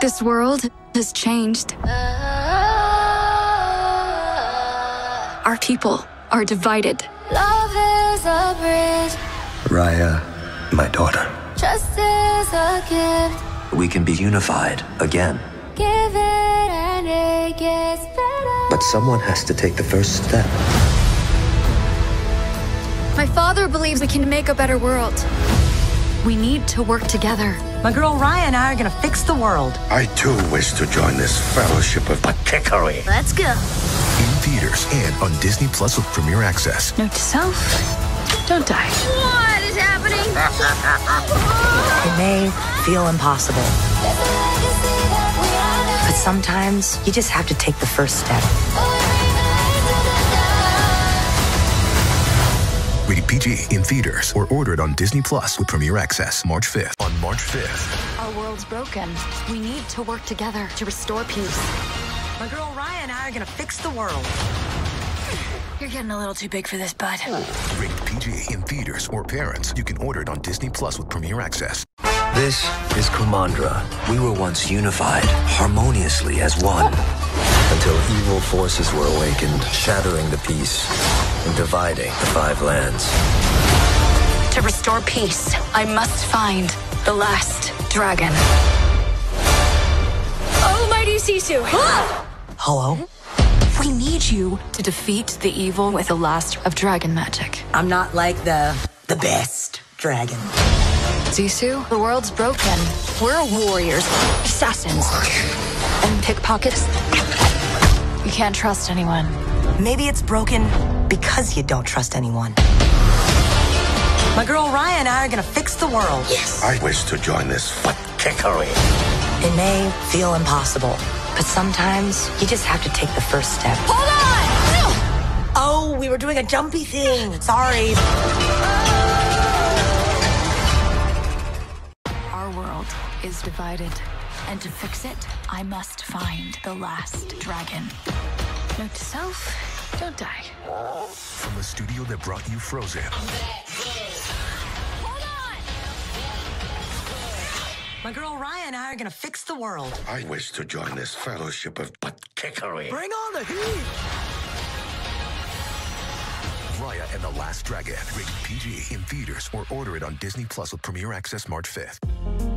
This world has changed. Our people are divided. Love is a bridge. Raya, my daughter. Trust is a gift. We can be unified again. Give it and it gets better. But someone has to take the first step. My father believes we can make a better world. We need to work together. My girl Raya and I are gonna fix the world. I too wish to join this fellowship of Pakikari. Let's go. In theaters and on Disney+ with Premier Access. Note to self, don't die. What is happening? It may feel impossible. But sometimes you just have to take the first step. Rated PG in theaters or ordered on Disney+ with Premier Access March 5th. On March 5th. Our world's broken. We need to work together to restore peace. My girl Raya and I are gonna fix the world. You're getting a little too big for this, bud. Rated PG in theaters or parents. You can order it on Disney+ with Premier Access. This is Kumandra. We were once unified, harmoniously as one. Until evil forces were awakened, shattering the peace and dividing the five lands. To restore peace, I must find the last dragon. Almighty Sisu! Hello? We need you to defeat the evil with the last of dragon magic. I'm not like the best dragon. Sisu, the world's broken. We're warriors, assassins, and pickpockets. You can't trust anyone. Maybe it's broken because you don't trust anyone. My girl Raya and I are gonna fix the world. Yes. I wish to join this fuckery. It may feel impossible, but sometimes you just have to take the first step. Hold on! No! Oh, we were doing a jumpy thing. Sorry. Our world is divided. And to fix it, I must find the last dragon. Note to self, don't die. From the studio that brought you Frozen. Hold on! My girl Raya and I are gonna fix the world. I wish to join this fellowship of butt-kickery. Bring on the heat! Raya and the Last Dragon. Rated PG in theaters or order it on Disney+ with Premier Access March 5th.